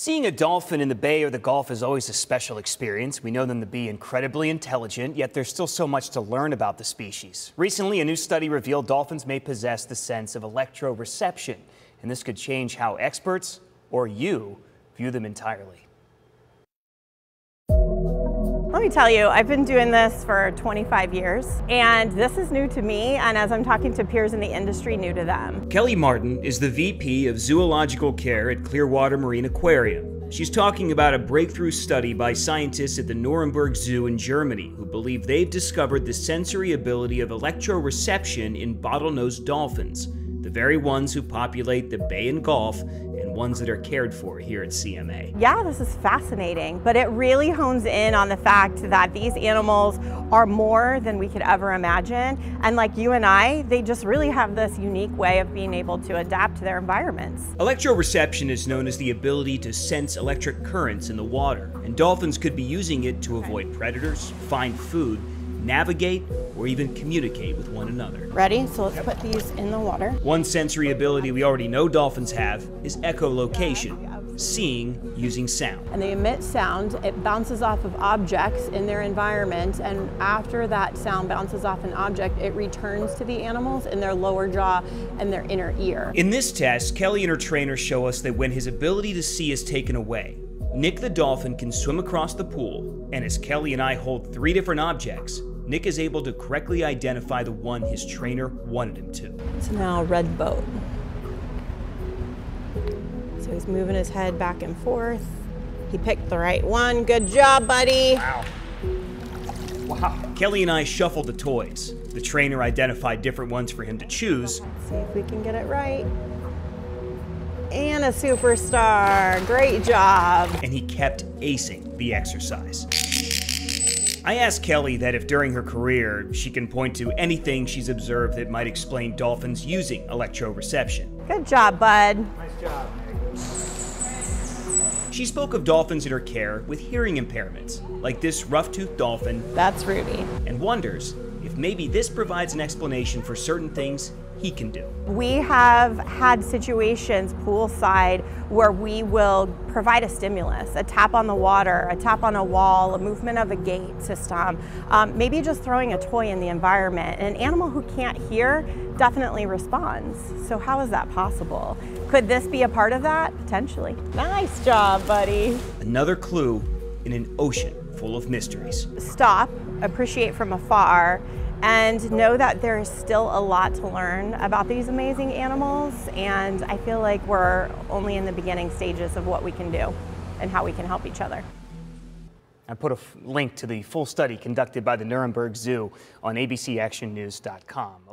Seeing a dolphin in the bay or the Gulf is always a special experience. We know them to be incredibly intelligent, yet there's still so much to learn about the species. Recently, a new study revealed dolphins may possess the sense of electroreception, and this could change how experts, or you, view them entirely. Let me tell you, I've been doing this for 25 years, and this is new to me, and as I'm talking to peers in the industry, new to them. Kelly Martin is the VP of Zoological Care at Clearwater Marine Aquarium. She's talking about a breakthrough study by scientists at the Nuremberg Zoo in Germany who believe they've discovered the sensory ability of electroreception in bottlenose dolphins, the very ones who populate the bay and Gulf, ones that are cared for here at CMA. Yeah, this is fascinating, but it really hones in on the fact that these animals are more than we could ever imagine. And like you and I, they just really have this unique way of being able to adapt to their environments. Electroreception is known as the ability to sense electric currents in the water, and dolphins could be using it to avoid predators, find food, navigate, or even communicate with one another. Ready? So let's put these in the water. One sensory ability we already know dolphins have is echolocation, seeing using sound. And they emit sound, it bounces off of objects in their environment, and after that sound bounces off an object, it returns to the animals in their lower jaw and their inner ear. In this test, Kelly and her trainer show us that when his ability to see is taken away, Nick the dolphin can swim across the pool, and as Kelly and I hold three different objects, Nick is able to correctly identify the one his trainer wanted him to. It's now a red boat. So he's moving his head back and forth. He picked the right one. Good job, buddy. Wow. Wow. Kelly and I shuffled the toys. The trainer identified different ones for him to choose. Let's see if we can get it right. And a superstar. Great job. And he kept acing the exercise. I asked Kelly that if during her career she can point to anything she's observed that might explain dolphins using electroreception. Good job, bud. Nice job, Nick. She spoke of dolphins in her care with hearing impairments, like this rough-toothed dolphin. That's Ruby. And wonders if maybe this provides an explanation for certain things he can do. We have had situations poolside where we will provide a stimulus, a tap on the water, a tap on a wall, a movement of a gate system, maybe just throwing a toy in the environment. An animal who can't hear definitely responds. So how is that possible? Could this be a part of that? Potentially. Nice job, buddy. Another clue in an ocean full of mysteries. Stop, appreciate from afar, and know that there is still a lot to learn about these amazing animals, and I feel like we're only in the beginning stages of what we can do and how we can help each other. I put a link to the full study conducted by the Nuremberg Zoo on abcactionnews.com.